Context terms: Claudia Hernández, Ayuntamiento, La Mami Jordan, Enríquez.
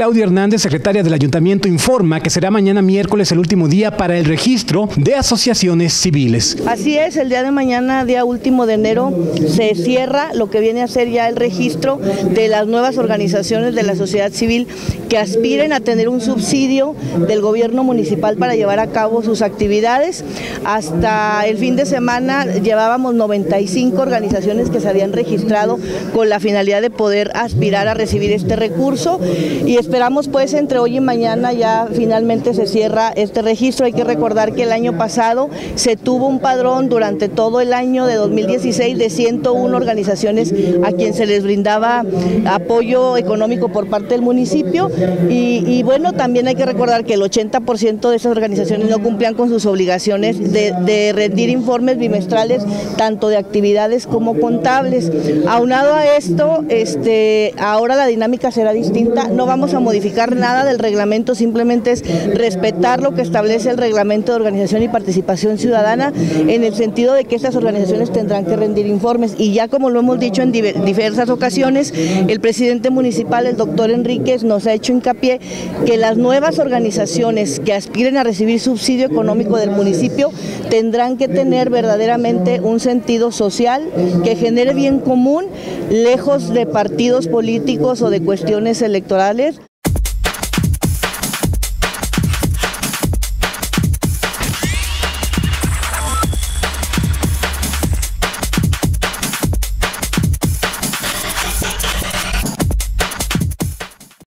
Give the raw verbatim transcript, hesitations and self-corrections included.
Claudia Hernández, secretaria del Ayuntamiento, informa que será mañana miércoles el último día para el registro de asociaciones civiles. Así es, el día de mañana, día último de enero, se cierra lo que viene a ser ya el registro de las nuevas organizaciones de la sociedad civil que aspiren a tener un subsidio del gobierno municipal para llevar a cabo sus actividades. Hasta el fin de semana llevábamos noventa y cinco organizaciones que se habían registrado con la finalidad de poder aspirar a recibir este recurso, y esperamos pues entre hoy y mañana ya finalmente se cierra este registro. Hay que recordar que el año pasado se tuvo un padrón durante todo el año de dos mil dieciséis de ciento una organizaciones a quien se les brindaba apoyo económico por parte del municipio, y, y bueno, también hay que recordar que el ochenta por ciento de esas organizaciones no cumplían con sus obligaciones de, de rendir informes bimestrales tanto de actividades como contables. Aunado a esto, este, ahora la dinámica será distinta. No vamos a modificar nada del reglamento, simplemente es respetar lo que establece el reglamento de organización y participación ciudadana, en el sentido de que estas organizaciones tendrán que rendir informes, y ya como lo hemos dicho en diversas ocasiones, el presidente municipal, el doctor Enríquez, nos ha hecho hincapié que las nuevas organizaciones que aspiren a recibir subsidio económico del municipio tendrán que tener verdaderamente un sentido social que genere bien común, lejos de partidos políticos o de cuestiones electorales,